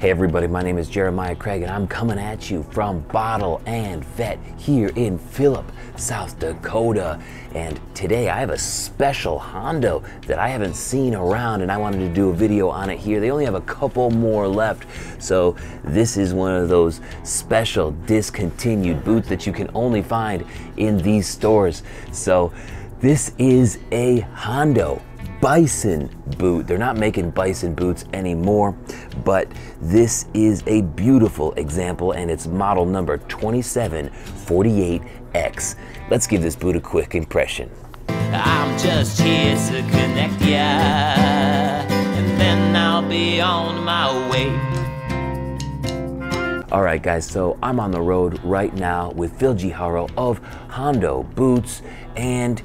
Hey everybody, my name is Jeremiah Craig and I'm coming at you from Bottle and Vet here in Phillip, South Dakota. And today I have a special Hondo that I haven't seen around and I wanted to do a video on it here. They only have a couple more left. So this is one of those special discontinued boots that you can only find in these stores. So this is a Hondo bison boot. They're not making bison boots anymore, but this is a beautiful example and it's model number 2748X. Let's give this boot a quick impression. I'm just here to connect ya, and then I'll be on my way. All right guys, so I'm on the road right now with Phil Giharo of Hondo Boots, and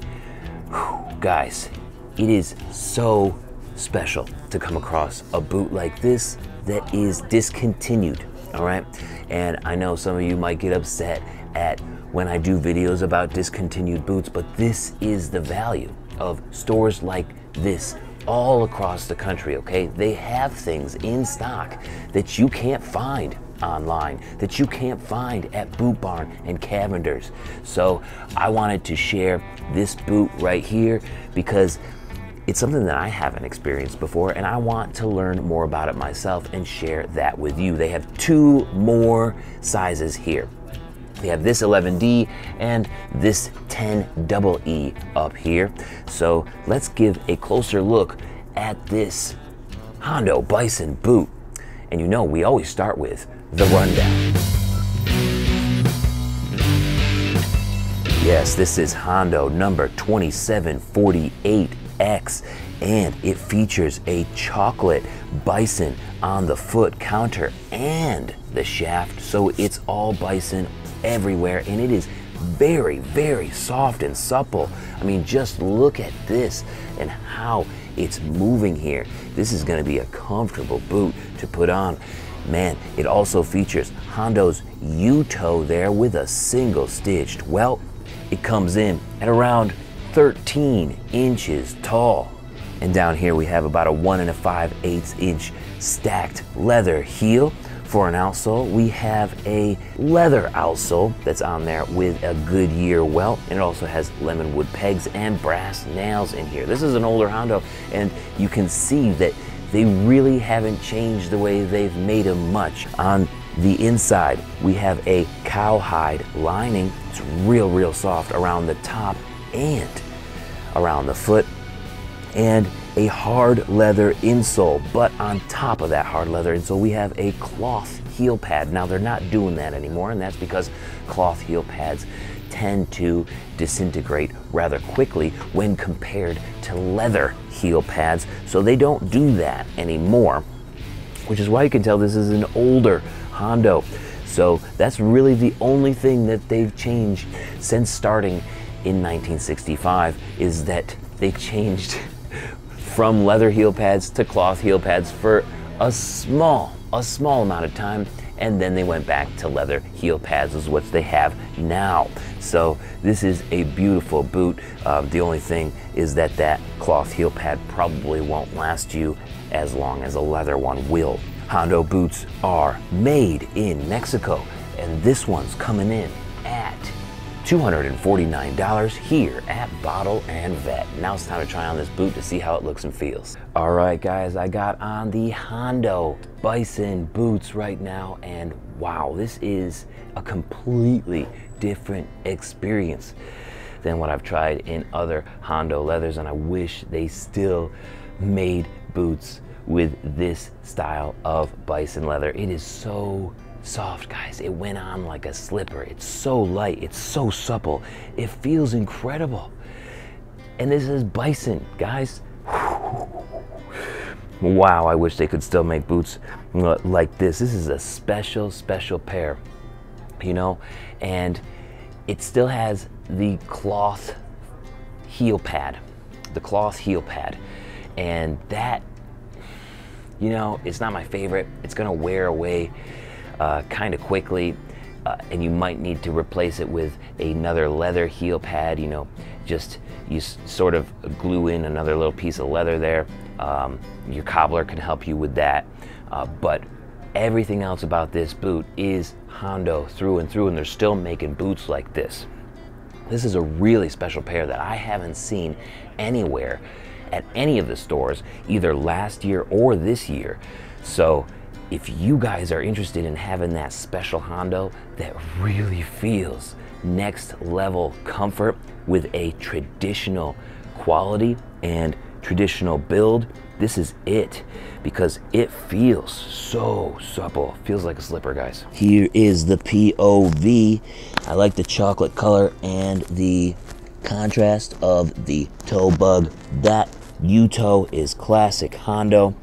whew, guys, it is so special to come across a boot like this that is discontinued, all right? And I know some of you might get upset at when I do videos about discontinued boots, but this is the value of stores like this all across the country, okay? They have things in stock that you can't find online, that you can't find at Boot Barn and Cavenders. So I wanted to share this boot right here because it's something that I haven't experienced before and I want to learn more about it myself and share that with you. They have two more sizes here. They have this 11D and this 10EE up here. So let's give a closer look at this Hondo Bison boot. And you know, we always start with the rundown. Yes, this is Hondo number 2748X, and it features a chocolate bison on the foot counter and the shaft, so it's all bison everywhere, and it is very, very soft and supple. I mean, just look at this and how it's moving here. This is going to be a comfortable boot to put on. Man, it also features Hondo's U-toe there with a single stitched welt. It comes in at around 13 inches tall. And down here we have about a 1 5/8 inch stacked leather heel. For an outsole, we have a leather outsole that's on there with a Goodyear welt, and it also has lemon wood pegs and brass nails in here. This is an older Hondo, and you can see that they really haven't changed the way they've made them much. On the inside, we have a cowhide lining. It's real, real soft around the top and around the foot, and a hard leather insole, but on top of that hard leather insole we have a cloth heel pad. Now they're not doing that anymore, and that's because cloth heel pads tend to disintegrate rather quickly when compared to leather heel pads, so they don't do that anymore, which is why you can tell this is an older Hondo. So that's really the only thing that they've changed since starting in 1965, is that they changed from leather heel pads to cloth heel pads for a small amount of time, and then they went back to leather heel pads is what they have now. So this is a beautiful boot. The only thing is that that cloth heel pad probably won't last you as long as a leather one will. Hondo boots are made in Mexico, and this one's coming in at $249 here at Bottle and Vet. Now it's time to try on this boot to see how it looks and feels. All right guys, I got on the Hondo Bison boots right now, and wow, this is a completely different experience than what I've tried in other Hondo leathers, and I wish they still made boots with this style of bison leather. It is so soft, guys. It went on like a slipper. It's so light, it's so supple, it feels incredible. And this is bison, guys. Wow, I wish they could still make boots like this. This is a special, special pair, you know, and it still has the cloth heel pad, and that, you know, it's not my favorite. It's gonna wear away kind of quickly, and you might need to replace it with another leather heel pad. You know, just you sort of glue in another little piece of leather there. Your cobbler can help you with that, but Everything else about this boot is Hondo through and through, and they're still making boots like this. This is a really special pair that I haven't seen anywhere at any of the stores, either last year or this year. So if you guys are interested in having that special Hondo that really feels next level comfort with a traditional quality and traditional build, this is it, because it feels so supple. Feels like a slipper, guys. Here is the POV. I like the chocolate color and the contrast of the toe bug. That U-toe is classic Hondo,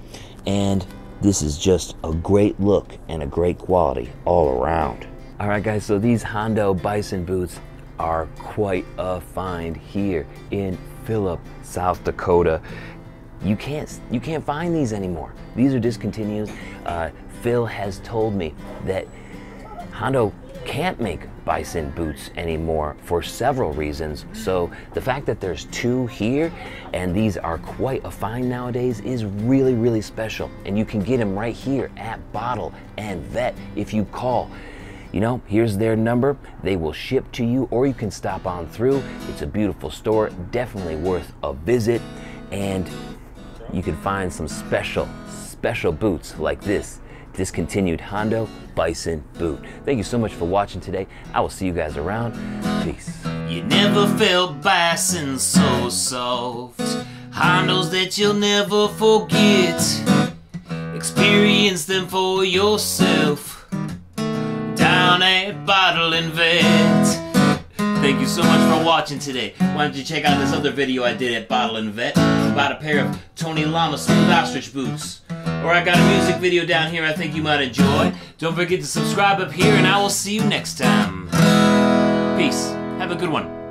and this is just a great look and a great quality all around. All right, guys, so these Hondo Bison boots are quite a find here in Phillip, South Dakota. You can't find these anymore. These are discontinued. Phil has told me that Hondo can't make Bison boots anymore for several reasons. So the fact that there's two here and these are quite a find nowadays is really, really special. And you can get them right here at Bottle and Vet if you call. You know, here's their number. They will ship to you, or you can stop on through. It's a beautiful store, definitely worth a visit. And you can find some special, special boots like this discontinued Hondo Bison boot. Thank you so much for watching today. I will see you guys around. Peace. You never felt Bison so soft. Hondos that you'll never forget. Experience them for yourself. Down at Bottle and Vet. Thank you so much for watching today. Why don't you check out this other video I did at Bottle and Vet about a pair of Tony Lama smooth ostrich boots. Or I got a music video down here I think you might enjoy. Don't forget to subscribe up here, and I will see you next time. Peace. Have a good one.